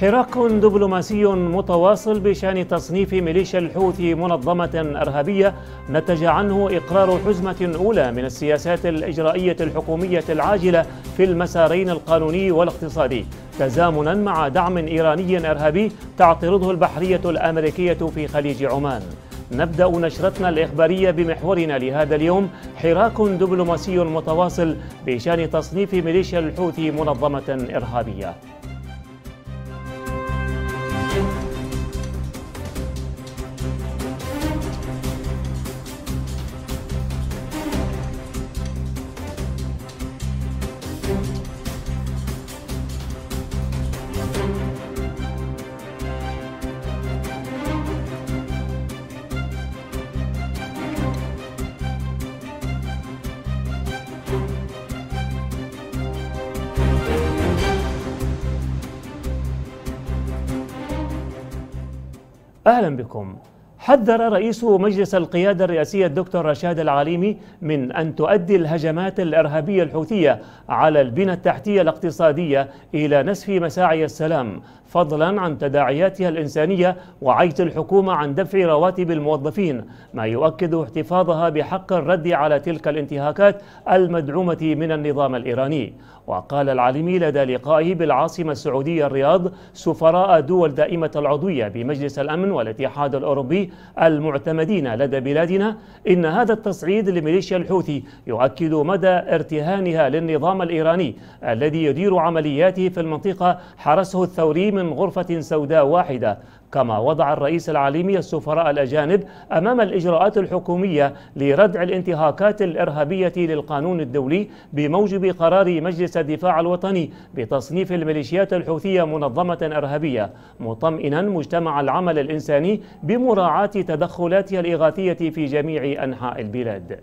حراك دبلوماسي متواصل بشأن تصنيف ميليشيا الحوثي منظمة إرهابية نتج عنه إقرار حزمة أولى من السياسات الإجرائية الحكومية العاجلة في المسارين القانوني والاقتصادي، تزامنا مع دعم إيراني إرهابي تعترضه البحرية الأمريكية في خليج عمان. نبدأ نشرتنا الإخبارية بمحورنا لهذا اليوم، حراك دبلوماسي متواصل بشأن تصنيف ميليشيا الحوثي منظمة إرهابية. أهلا بكم. حذر رئيس مجلس القيادة الرئاسية الدكتور رشاد العليمي من أن تؤدي الهجمات الإرهابية الحوثية على البنى التحتية الاقتصادية إلى نسف مساعي السلام، فضلا عن تداعياتها الإنسانية وعجز الحكومة عن دفع رواتب الموظفين، ما يؤكد احتفاظها بحق الرد على تلك الانتهاكات المدعومة من النظام الإيراني. وقال العليمي لدى لقائه بالعاصمة السعودية الرياض سفراء دول دائمة العضوية بمجلس الأمن والاتحاد الأوروبي المعتمدين لدى بلادنا إن هذا التصعيد لميليشيا الحوثي يؤكد مدى ارتهانها للنظام الإيراني الذي يدير عملياته في المنطقة حرسه الثوري من غرفة سوداء واحدة. كما وضع الرئيس العليمي السفراء الأجانب أمام الإجراءات الحكومية لردع الانتهاكات الإرهابية للقانون الدولي بموجب قرار مجلس الدفاع الوطني بتصنيف الميليشيات الحوثية منظمة إرهابية، مطمئنا مجتمع العمل الإنساني بمراعاة تدخلاتها الإغاثية في جميع أنحاء البلاد.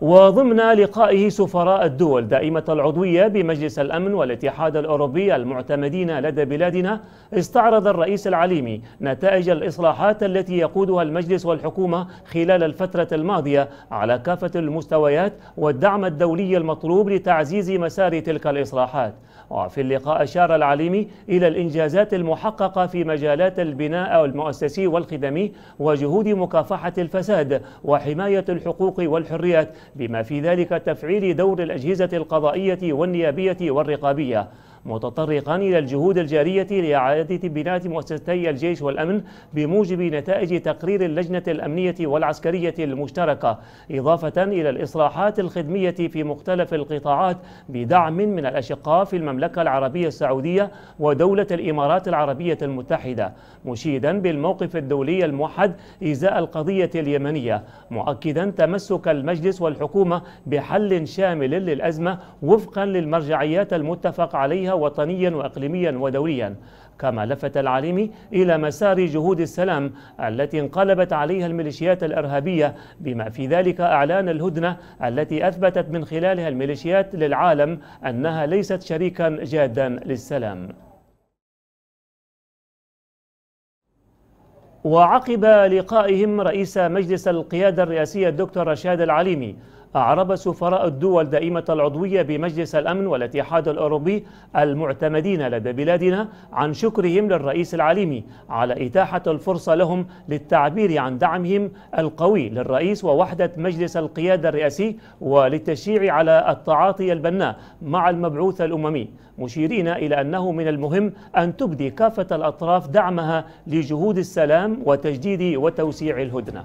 وضمن لقائه سفراء الدول دائمة العضوية بمجلس الأمن والاتحاد الأوروبي المعتمدين لدى بلادنا، استعرض الرئيس العليمي نتائج الإصلاحات التي يقودها المجلس والحكومة خلال الفترة الماضية على كافة المستويات والدعم الدولي المطلوب لتعزيز مسار تلك الإصلاحات. وفي اللقاء أشار العليمي إلى الإنجازات المحققة في مجالات البناء والمؤسسي والخدمي وجهود مكافحة الفساد وحماية الحقوق والحريات، بما في ذلك تفعيل دور الأجهزة القضائية والنيابية والرقابية، متطرقا إلى الجهود الجارية لإعادة بناء مؤسستي الجيش والأمن بموجب نتائج تقرير اللجنة الأمنية والعسكرية المشتركة، إضافة إلى الإصلاحات الخدمية في مختلف القطاعات بدعم من الأشقاء في المملكة العربية السعودية ودولة الإمارات العربية المتحدة، مشيدا بالموقف الدولي الموحد إزاء القضية اليمنية، مؤكدا تمسك المجلس والحكومة بحل شامل للأزمة وفقا للمرجعيات المتفق عليها وطنيا وإقليميا ودوليا. كما لفت العليمي إلى مسار جهود السلام التي انقلبت عليها الميليشيات الإرهابية، بما في ذلك أعلان الهدنة التي أثبتت من خلالها الميليشيات للعالم أنها ليست شريكا جادا للسلام. وعقب لقائهم رئيس مجلس القيادة الرئاسية الدكتور رشاد العليمي، أعرب سفراء الدول دائمة العضوية بمجلس الأمن والاتحاد الأوروبي المعتمدين لدى بلادنا عن شكرهم للرئيس العليمي على إتاحة الفرصة لهم للتعبير عن دعمهم القوي للرئيس ووحدة مجلس القيادة الرئاسي وللتشجيع على التعاطي البناء مع المبعوث الأممي، مشيرين إلى أنه من المهم أن تبدي كافة الأطراف دعمها لجهود السلام وتجديد وتوسيع الهدنة.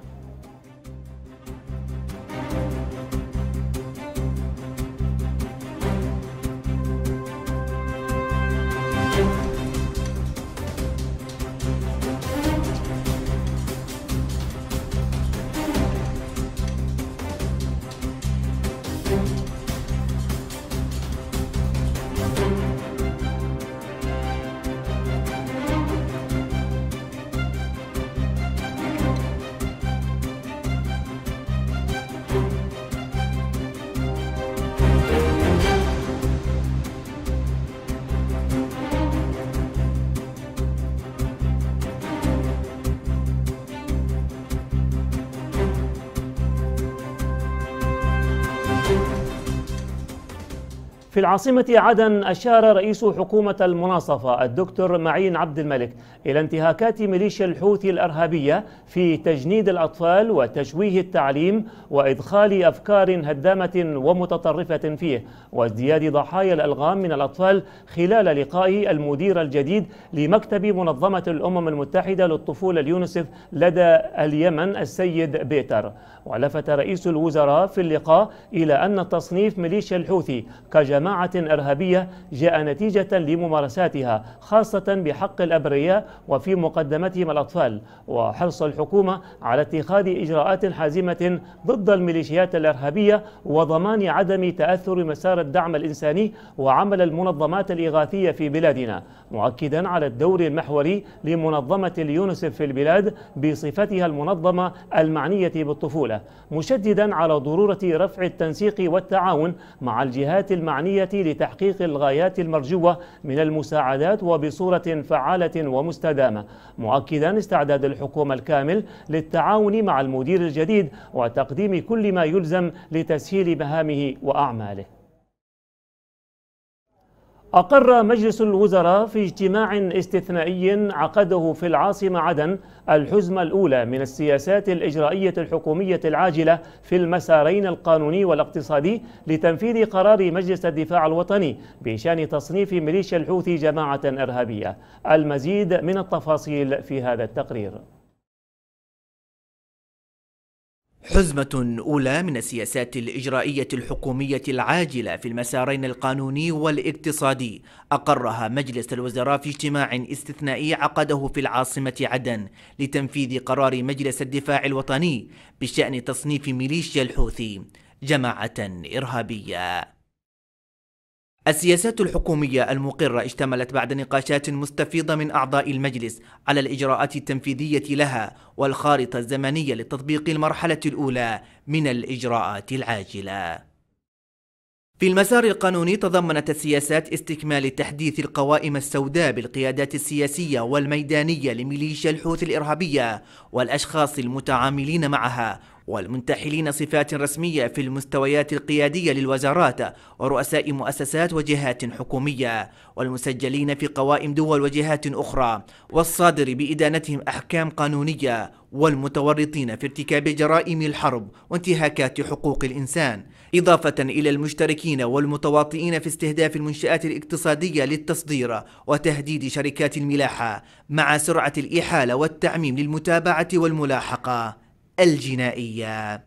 في العاصمة عدن أشار رئيس حكومة المناصفة الدكتور معين عبد الملك إلى انتهاكات ميليشيا الحوثي الإرهابية في تجنيد الأطفال وتشويه التعليم وإدخال أفكار هدامة ومتطرفة فيه وازدياد ضحايا الألغام من الأطفال خلال لقائه المدير الجديد لمكتب منظمة الأمم المتحدة للطفولة اليونسف لدى اليمن السيد بيتر. ولفت رئيس الوزراء في اللقاء إلى أن تصنيف ميليشيا الحوثي كجماعة إرهابية جاء نتيجة لممارساتها خاصة بحق الأبرياء وفي مقدمتهم الأطفال، وحرص الحكومة على اتخاذ إجراءات حازمة ضد الميليشيات الإرهابية وضمان عدم تأثر مسار الدعم الإنساني وعمل المنظمات الإغاثية في بلادنا، مؤكدا على الدور المحوري لمنظمة اليونسف في البلاد بصفتها المنظمة المعنية بالطفولة، مشددا على ضرورة رفع التنسيق والتعاون مع الجهات المعنية لتحقيق الغايات المرجوة من المساعدات وبصورة فعالة ومستدامة، مؤكدا استعداد الحكومة الكامل للتعاون مع المدير الجديد وتقديم كل ما يلزم لتسهيل مهامه وأعماله. أقر مجلس الوزراء في اجتماع استثنائي عقده في العاصمة عدن الحزمة الأولى من السياسات الإجرائية الحكومية العاجلة في المسارين القانوني والاقتصادي لتنفيذ قرار مجلس الدفاع الوطني بشأن تصنيف ميليشيا الحوثي جماعة إرهابية. المزيد من التفاصيل في هذا التقرير. حزمة أولى من السياسات الإجرائية الحكومية العاجلة في المسارين القانوني والاقتصادي أقرها مجلس الوزراء في اجتماع استثنائي عقده في العاصمة عدن لتنفيذ قرار مجلس الدفاع الوطني بشأن تصنيف ميليشيا الحوثي جماعة إرهابية. السياسات الحكومية المقرة اشتملت بعد نقاشات مستفيضة من أعضاء المجلس على الإجراءات التنفيذية لها والخارطة الزمنية لتطبيق المرحلة الأولى من الإجراءات العاجلة. في المسار القانوني تضمنت السياسات استكمال تحديث القوائم السوداء بالقيادات السياسية والميدانية لميليشيا الحوثي الإرهابية والأشخاص المتعاملين معها والمنتحلين صفات رسمية في المستويات القيادية للوزارات ورؤساء مؤسسات وجهات حكومية والمسجلين في قوائم دول وجهات أخرى والصادر بإدانتهم أحكام قانونية والمتورطين في ارتكاب جرائم الحرب وانتهاكات حقوق الإنسان، إضافة إلى المشتركين والمتواطئين في استهداف المنشآت الاقتصادية للتصدير وتهديد شركات الملاحة مع سرعة الإحالة والتعميم للمتابعة والملاحقة الجنائية.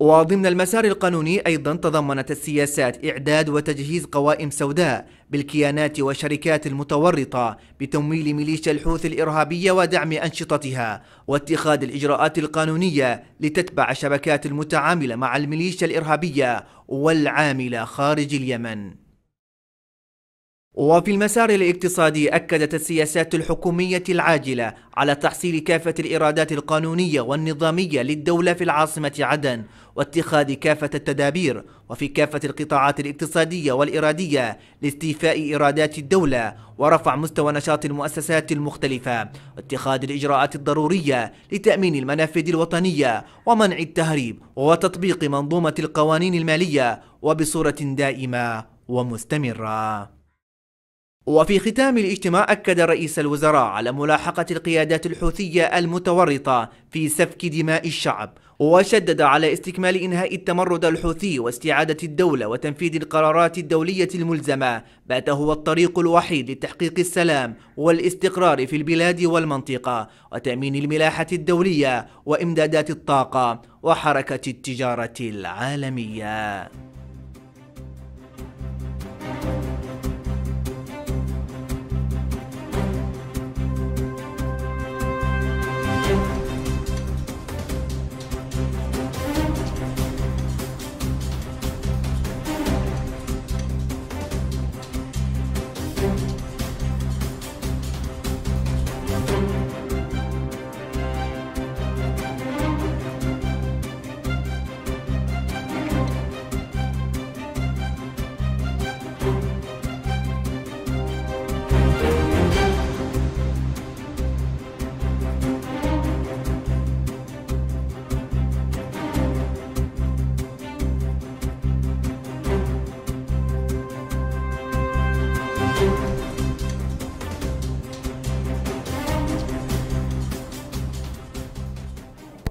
وضمن المسار القانوني أيضا تضمنت السياسات إعداد وتجهيز قوائم سوداء بالكيانات والشركات المتورطة بتمويل ميليشيا الحوثي الإرهابية ودعم أنشطتها واتخاذ الإجراءات القانونية لتتبع الشبكات المتعاملة مع الميليشيا الإرهابية والعاملة خارج اليمن. وفي المسار الاقتصادي أكدت السياسات الحكومية العاجلة على تحصيل كافة الإرادات القانونية والنظامية للدولة في العاصمة عدن واتخاذ كافة التدابير وفي كافة القطاعات الاقتصادية والإرادية لاستيفاء إرادات الدولة ورفع مستوى نشاط المؤسسات المختلفة واتخاذ الإجراءات الضرورية لتأمين المنافذ الوطنية ومنع التهريب وتطبيق منظومة القوانين المالية وبصورة دائمة ومستمرة. وفي ختام الاجتماع أكد رئيس الوزراء على ملاحقة القيادات الحوثية المتورطة في سفك دماء الشعب وشدد على استكمال إنهاء التمرد الحوثي واستعادة الدولة وتنفيذ القرارات الدولية الملزمة بات هو الطريق الوحيد لتحقيق السلام والاستقرار في البلاد والمنطقة وتأمين الملاحة الدولية وإمدادات الطاقة وحركة التجارة العالمية.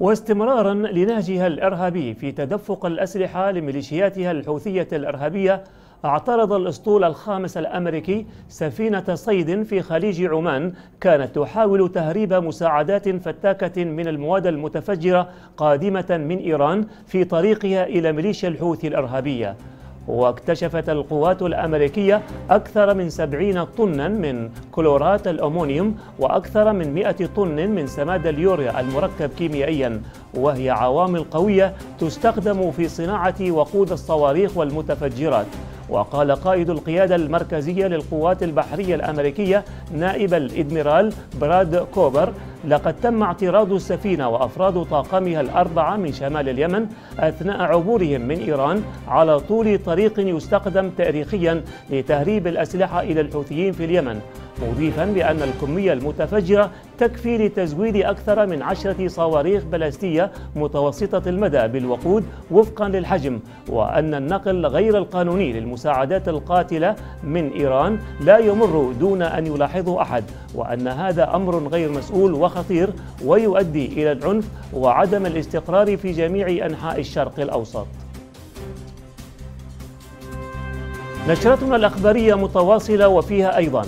واستمرارا لنهجها الإرهابي في تدفق الأسلحة لميليشياتها الحوثية الإرهابية، اعترض الأسطول الخامس الأمريكي سفينة صيد في خليج عمان كانت تحاول تهريب مساعدات فتاكة من المواد المتفجرة قادمة من إيران في طريقها إلى ميليشيا الحوثي الإرهابية. واكتشفت القوات الأمريكية أكثر من 70 طناً من كلورات الأمونيوم وأكثر من 100 طن من سماد اليوريا المركب كيميائياً، وهي عوامل قوية تستخدم في صناعة وقود الصواريخ والمتفجرات. وقال قائد القيادة المركزية للقوات البحرية الأمريكية نائب الإدميرال براد كوبر: لقد تم اعتراض السفينة وأفراد طاقمها 4 من شمال اليمن أثناء عبورهم من إيران على طول طريق يستخدم تاريخيا لتهريب الأسلحة إلى الحوثيين في اليمن، مضيفا بأن الكمية المتفجرة تكفي لتزويد أكثر من 10 صواريخ بلاستية متوسطة المدى بالوقود وفقا للحجم، وأن النقل غير القانوني للمساعدات القاتلة من إيران لا يمر دون أن يلاحظه أحد، وأن هذا أمر غير مسؤول وخطير ويؤدي إلى العنف وعدم الاستقرار في جميع أنحاء الشرق الأوسط. نشرتنا الأخبارية متواصلة وفيها أيضا: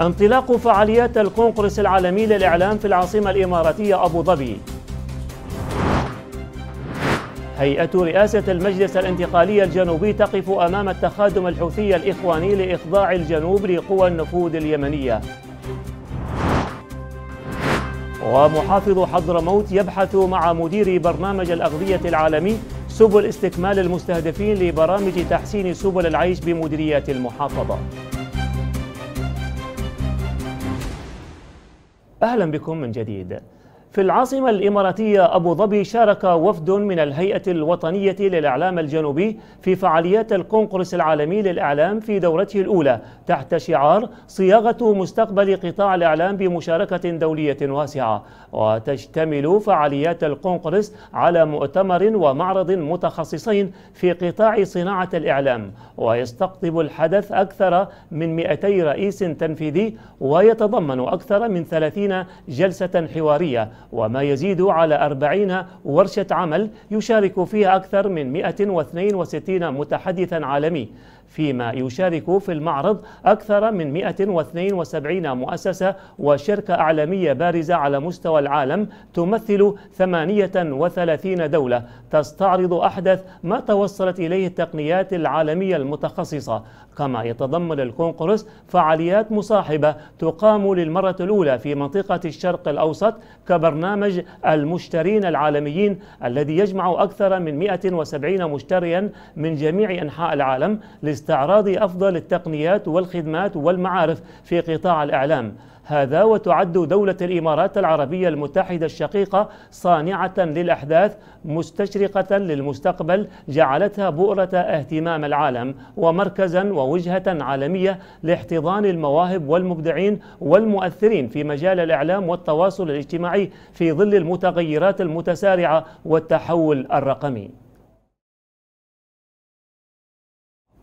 انطلاق فعاليات الكونغرس العالمي للإعلام في العاصمة الإماراتية أبو ظبي. هيئة رئاسة المجلس الانتقالي الجنوبي تقف أمام التخادم الحوثي الإخواني لإخضاع الجنوب لقوى النفوذ اليمنية. ومحافظ حضرموت يبحث مع مدير برنامج الأغذية العالمي سبل استكمال المستهدفين لبرامج تحسين سبل العيش بمديريات المحافظة. أهلا بكم من جديد. في العاصمة الإماراتية أبو ظبي شارك وفد من الهيئة الوطنية للإعلام الجنوبي في فعاليات الكونغرس العالمي للإعلام في دورته الأولى تحت شعار صياغة مستقبل قطاع الإعلام بمشاركة دولية واسعة. وتشتمل فعاليات الكونغرس على مؤتمر ومعرض متخصصين في قطاع صناعة الإعلام، ويستقطب الحدث أكثر من 200 رئيس تنفيذي، ويتضمن أكثر من 30 جلسة حوارية وما يزيد على 40 ورشة عمل يشارك فيها أكثر من 162 متحدثا عالمي، فيما يشارك في المعرض أكثر من 172 مؤسسة وشركة إعلامية بارزة على مستوى العالم تمثل 38 دولة تستعرض أحدث ما توصلت إليه التقنيات العالمية المتخصصة. كما يتضمن الكونغرس فعاليات مصاحبة تقام للمرة الأولى في منطقة الشرق الأوسط كبرنامج المشترين العالميين الذي يجمع أكثر من 170 مشتريا من جميع أنحاء العالم لاستعراض أفضل التقنيات والخدمات والمعارف في قطاع الإعلام. هذا وتعد دولة الإمارات العربية المتحدة الشقيقة صانعة للأحداث مستشرقة للمستقبل، جعلتها بؤرة اهتمام العالم ومركزا ووجهة عالمية لاحتضان المواهب والمبدعين والمؤثرين في مجال الإعلام والتواصل الاجتماعي في ظل المتغيرات المتسارعة والتحول الرقمي.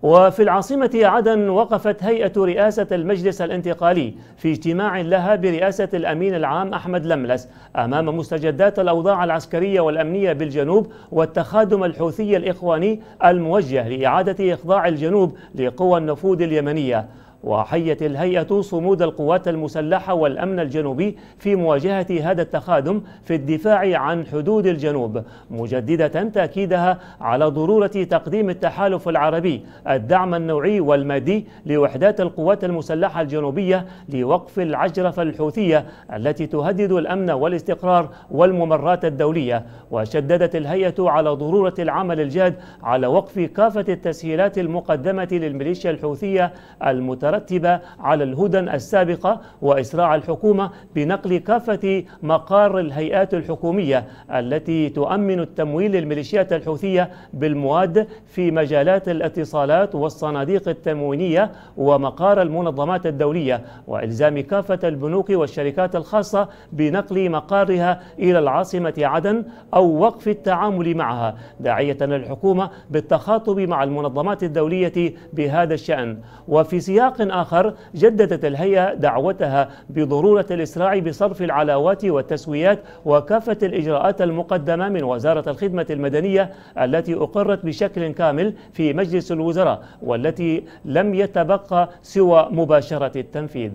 وفي العاصمة عدن وقفت هيئة رئاسة المجلس الانتقالي في اجتماع لها برئاسة الأمين العام أحمد لملس أمام مستجدات الأوضاع العسكرية والأمنية بالجنوب والتخادم الحوثي الإخواني الموجه لإعادة إخضاع الجنوب لقوى النفوذ اليمنية. وحيت الهيئة صمود القوات المسلحة والأمن الجنوبي في مواجهة هذا التخادم في الدفاع عن حدود الجنوب، مجددة تأكيدها على ضرورة تقديم التحالف العربي الدعم النوعي والمادي لوحدات القوات المسلحة الجنوبية لوقف العجرفة الحوثية التي تهدد الأمن والاستقرار والممرات الدولية. وشددت الهيئة على ضرورة العمل الجاد على وقف كافة التسهيلات المقدمة للميليشيا الحوثية المترقبة ترتب على الهدن السابقة وإسراع الحكومة بنقل كافة مقار الهيئات الحكومية التي تؤمن التمويل للميليشيات الحوثية بالمواد في مجالات الاتصالات والصناديق التموينية ومقار المنظمات الدولية، وإلزام كافة البنوك والشركات الخاصة بنقل مقارها إلى العاصمة عدن أو وقف التعامل معها، داعية الحكومة بالتخاطب مع المنظمات الدولية بهذا الشأن. وفي سياق سياق آخر جددت الهيئة دعوتها بضرورة الإسراع بصرف العلاوات والتسويات وكافة الإجراءات المقدمة من وزارة الخدمة المدنية التي أقرت بشكل كامل في مجلس الوزراء والتي لم يتبقى سوى مباشرة التنفيذ.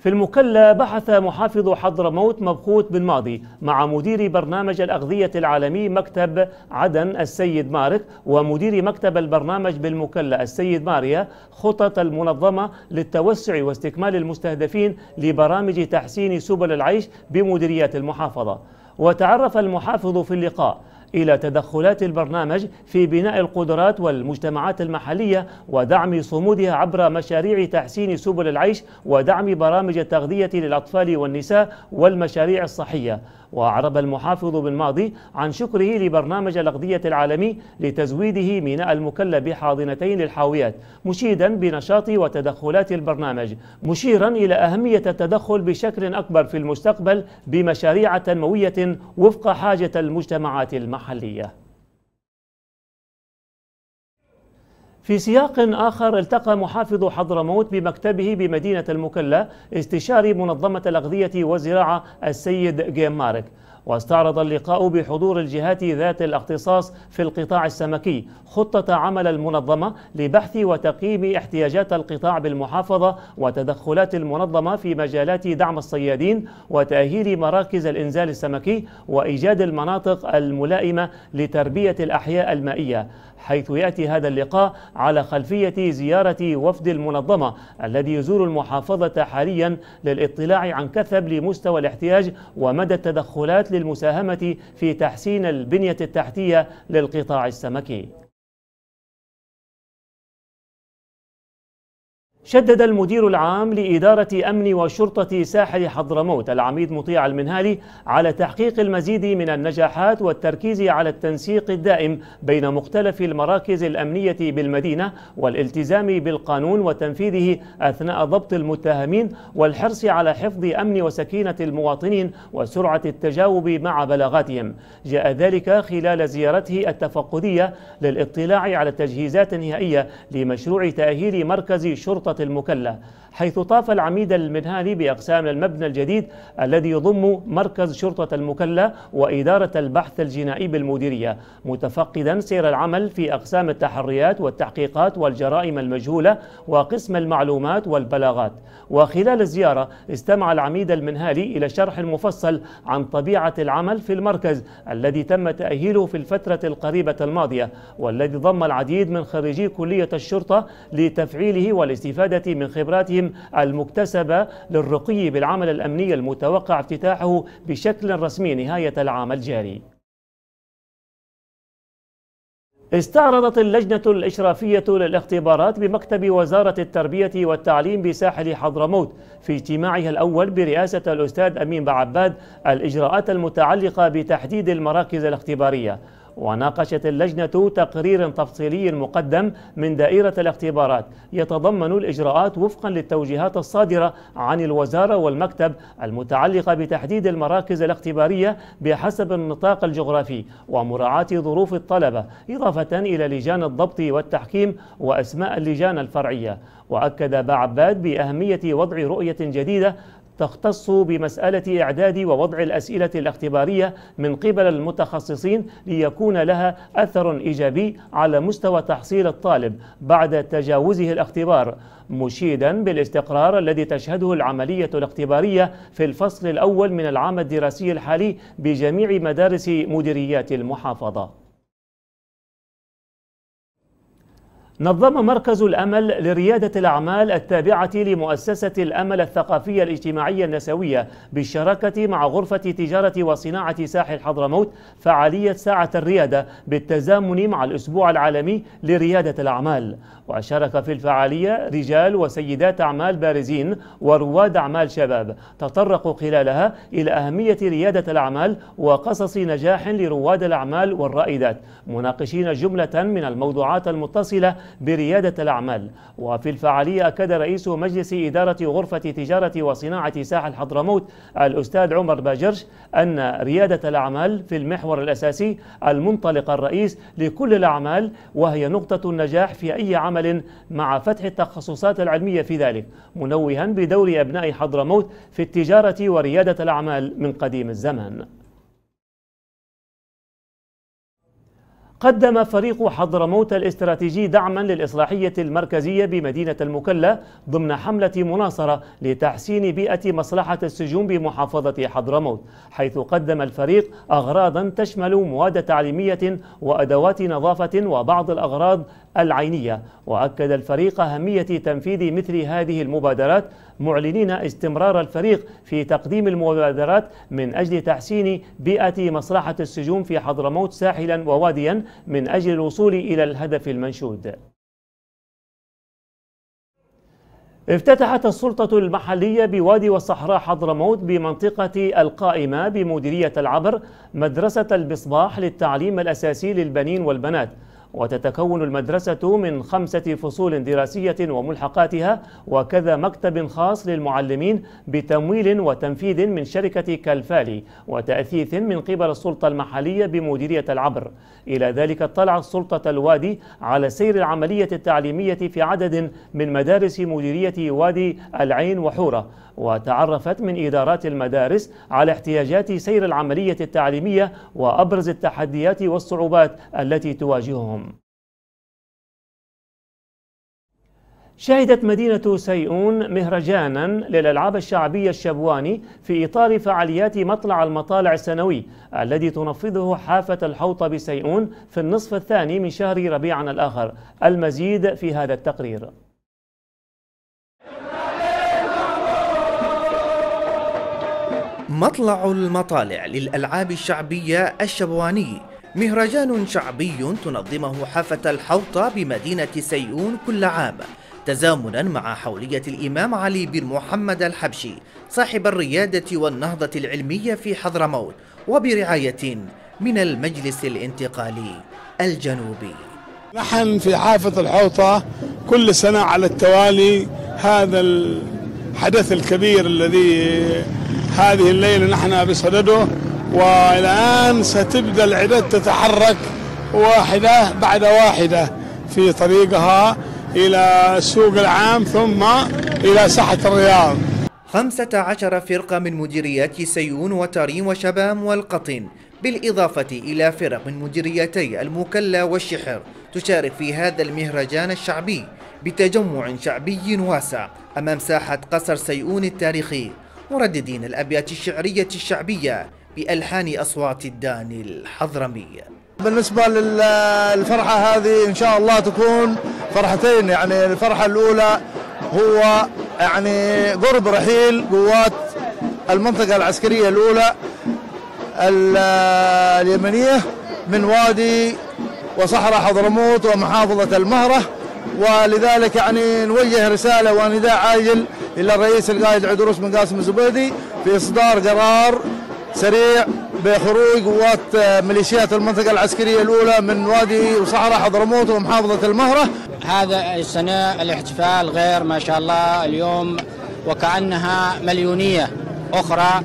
في المكلا بحث محافظ حضرموت مبخوت بن ماضي مع مدير برنامج الأغذية العالمي مكتب عدن السيد مارك ومدير مكتب البرنامج بالمكلا السيد ماريا خطط المنظمة للتوسع واستكمال المستهدفين لبرامج تحسين سبل العيش بمديريات المحافظة. وتعرف المحافظ في اللقاء إلى تدخلات البرنامج في بناء القدرات والمجتمعات المحلية ودعم صمودها عبر مشاريع تحسين سبل العيش ودعم برامج التغذية للأطفال والنساء والمشاريع الصحية. وأعرب المحافظ بن ماضي عن شكره لبرنامج الأغذية العالمي لتزويده ميناء المكلا بحاضنتين الحاويات مشيدا بنشاط وتدخلات البرنامج مشيرا إلى أهمية التدخل بشكل أكبر في المستقبل بمشاريع تنموية وفق حاجة المجتمعات المحلية. في سياق آخر التقى محافظ حضرموت بمكتبه بمدينة المكلا استشاري منظمة الأغذية والزراعة السيد جيم مارك. واستعرض اللقاء بحضور الجهات ذات الاختصاص في القطاع السمكي خطة عمل المنظمة لبحث وتقييم احتياجات القطاع بالمحافظة وتدخلات المنظمة في مجالات دعم الصيادين وتأهيل مراكز الإنزال السمكي وإيجاد المناطق الملائمة لتربية الأحياء المائية، حيث يأتي هذا اللقاء على خلفية زيارة وفد المنظمة الذي يزور المحافظة حاليا للاطلاع عن كثب لمستوى الاحتياج ومدى التدخلات للمساهمة في تحسين البنية التحتية للقطاع السمكي. شدد المدير العام لإدارة أمن وشرطة ساحل حضرموت العميد مطيع المنهالي على تحقيق المزيد من النجاحات والتركيز على التنسيق الدائم بين مختلف المراكز الأمنية بالمدينة والالتزام بالقانون وتنفيذه أثناء ضبط المتهمين والحرص على حفظ أمن وسكينة المواطنين وسرعة التجاوب مع بلاغاتهم. جاء ذلك خلال زيارته التفقدية للاطلاع على تجهيزات نهائية لمشروع تأهيل مركز شرطة المكلا، حيث طاف العميد المنهالي بأقسام المبنى الجديد الذي يضم مركز شرطة المكلا وإدارة البحث الجنائي بالمديرية، متفقدا سير العمل في أقسام التحريات والتحقيقات والجرائم المجهولة وقسم المعلومات والبلاغات. وخلال الزيارة استمع العميد المنهالي إلى شرح مفصل عن طبيعة العمل في المركز الذي تم تأهيله في الفترة القريبة الماضية والذي ضم العديد من خريجي كلية الشرطة لتفعيله والاستفادة من خبراتهم المكتسبة للرقي بالعمل الأمني المتوقع افتتاحه بشكل رسمي نهاية العام الجاري. استعرضت اللجنة الإشرافية للاختبارات بمكتب وزارة التربية والتعليم بساحل حضرموت في اجتماعها الأول برئاسة الأستاذ أمين باعباد الإجراءات المتعلقة بتحديد المراكز الاختبارية. وناقشت اللجنة تقرير تفصيلي مقدم من دائرة الاختبارات يتضمن الإجراءات وفقا للتوجيهات الصادرة عن الوزارة والمكتب المتعلقة بتحديد المراكز الاختبارية بحسب النطاق الجغرافي ومراعاة ظروف الطلبة، إضافة إلى لجان الضبط والتحكيم وأسماء اللجان الفرعية. وأكد باعباد بأهمية وضع رؤية جديدة تختص بمسألة إعداد ووضع الأسئلة الاختبارية من قبل المتخصصين ليكون لها أثر إيجابي على مستوى تحصيل الطالب بعد تجاوزه الاختبار، مشيدا بالاستقرار الذي تشهده العملية الاختبارية في الفصل الأول من العام الدراسي الحالي بجميع مدارس مديريات المحافظة. نظم مركز الأمل لريادة الأعمال التابعة لمؤسسة الأمل الثقافية الاجتماعية النسوية بالشراكة مع غرفة تجارة وصناعة ساحل حضرموت فعالية ساعة الريادة بالتزامن مع الأسبوع العالمي لريادة الأعمال. وشارك في الفعالية رجال وسيدات أعمال بارزين ورواد أعمال شباب تطرقوا خلالها إلى أهمية ريادة الأعمال وقصص نجاح لرواد الأعمال والرائدات، مناقشين جملة من الموضوعات المتصلة بريادة الأعمال. وفي الفعالية أكد رئيس مجلس إدارة غرفة تجارة وصناعة ساحل حضرموت الأستاذ عمر باجرش أن ريادة الأعمال في المحور الأساسي المنطلق الرئيس لكل الأعمال، وهي نقطة النجاح في أي عمل مع فتح التخصصات العلمية في ذلك، منوها بدور أبناء حضرموت في التجارة وريادة الأعمال من قديم الزمان. قدم فريق حضرموت الاستراتيجي دعما للإصلاحية المركزية بمدينة المكلا ضمن حملة مناصرة لتحسين بيئة مصلحة السجون بمحافظة حضرموت، حيث قدم الفريق أغراضا تشمل مواد تعليمية وأدوات نظافة وبعض الأغراض العينية. وأكد الفريق أهمية تنفيذ مثل هذه المبادرات، معلنين استمرار الفريق في تقديم المبادرات من أجل تحسين بيئة مصلحة السجون في حضرموت ساحلا وواديا من أجل الوصول إلى الهدف المنشود. افتتحت السلطة المحلية بوادي والصحراء حضرموت بمنطقة القائمة بمديرية العبر مدرسة المصباح للتعليم الأساسي للبنين والبنات، وتتكون المدرسة من 5 فصول دراسية وملحقاتها وكذا مكتب خاص للمعلمين بتمويل وتنفيذ من شركة كالفالي وتأثيث من قبل السلطة المحلية بمديرية العبر. إلى ذلك اطلعت سلطة الوادي على سير العملية التعليمية في عدد من مدارس مديرية وادي العين وحورة، وتعرفت من إدارات المدارس على احتياجات سير العملية التعليمية وأبرز التحديات والصعوبات التي تواجههم. شهدت مدينة سيئون مهرجانا للألعاب الشعبية الشبواني في إطار فعاليات مطلع المطالع السنوي الذي تنفذه حافة الحوطة بسيئون في النصف الثاني من شهر ربيعا الآخر. المزيد في هذا التقرير. مطلع المطالع للألعاب الشعبية الشبواني مهرجان شعبي تنظمه حافة الحوطة بمدينة سيئون كل عام تزامنا مع حولية الإمام علي بن محمد الحبشي صاحب الريادة والنهضة العلمية في حضرموت، وبرعاية من المجلس الانتقالي الجنوبي. نحن في حافة الحوطة كل سنة على التوالي هذا الحدث الكبير الذي هذه الليلة نحن بصدده، والآن ستبدأ العدد تتحرك واحدة بعد واحدة في طريقها إلى السوق العام ثم إلى ساحة الرياض. 15 فرقة من مديريات سيئون وتريم وشبام والقطن، بالإضافة إلى فرق من مديريتي المكلا والشحر تشارك في هذا المهرجان الشعبي بتجمع شعبي واسع أمام ساحة قصر سيئون التاريخي، مرددين الأبيات الشعرية الشعبية بألحان أصوات الدان الحضرمي. بالنسبة للفرحة هذه إن شاء الله تكون فرحتين، يعني الفرحة الأولى هو يعني قرب رحيل قوات المنطقة العسكرية الأولى اليمنية من وادي وصحراء حضرموت ومحافظة المهرة، ولذلك يعني نوجه رسالة ونداء عاجل إلى الرئيس القائد عدروس بن قاسم الزبيدي في إصدار قرار سريع بخروج قوات ميليشيات المنطقة العسكرية الأولى من وادي وصحراء حضرموت ومحافظة المهرة. هذا السنة الاحتفال غير ما شاء الله اليوم، وكأنها مليونية أخرى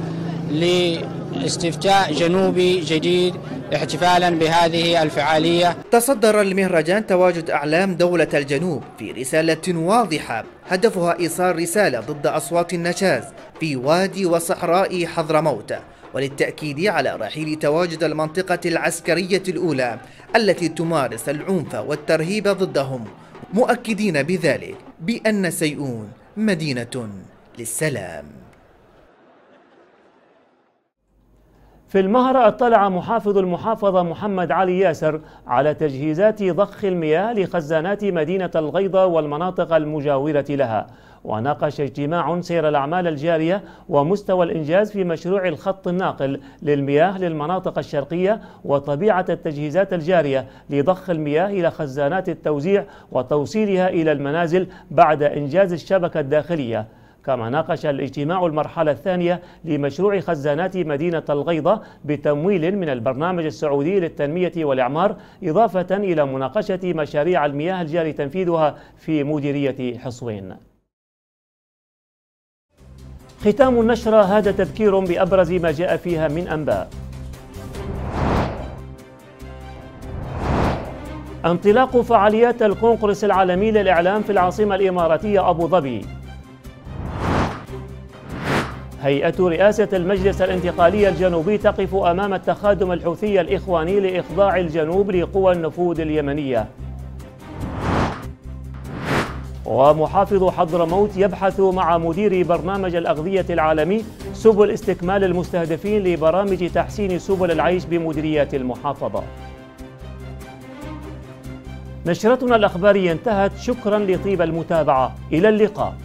لاستفتاء جنوبي جديد احتفالا بهذه الفعالية. تصدر المهرجان تواجد أعلام دولة الجنوب في رسالة واضحة هدفها إيصال رسالة ضد أصوات النشاز في وادي وصحراء حضرموت، وللتأكيد على رحيل تواجد المنطقة العسكرية الأولى التي تمارس العنف والترهيب ضدهم، مؤكدين بذلك بأن سيئون مدينة للسلام. في المهرة اطلع محافظ المحافظة محمد علي ياسر على تجهيزات ضخ المياه لخزانات مدينة الغيضة والمناطق المجاورة لها، وناقش اجتماع سير الأعمال الجارية ومستوى الإنجاز في مشروع الخط الناقل للمياه للمناطق الشرقية وطبيعة التجهيزات الجارية لضخ المياه إلى خزانات التوزيع وتوصيلها إلى المنازل بعد إنجاز الشبكة الداخلية. كما ناقش الاجتماع المرحلة الثانية لمشروع خزانات مدينة الغيضة بتمويل من البرنامج السعودي للتنمية والإعمار، إضافة إلى مناقشة مشاريع المياه الجاري تنفيذها في مديرية حصوين. ختام النشرة هذا تذكير بأبرز ما جاء فيها من أنباء. انطلاق فعاليات الكونغرس العالمي للإعلام في العاصمة الإماراتية أبو ظبي. هيئة رئاسة المجلس الانتقالي الجنوبي تقف أمام التخادم الحوثي الإخواني لإخضاع الجنوب لقوى النفوذ اليمنية. ومحافظ حضرموت يبحث مع مدير برنامج الأغذية العالمي سبل استكمال المستهدفين لبرامج تحسين سبل العيش بمديريات المحافظة. نشرتنا الأخبارية انتهت، شكرا لطيب المتابعة، إلى اللقاء.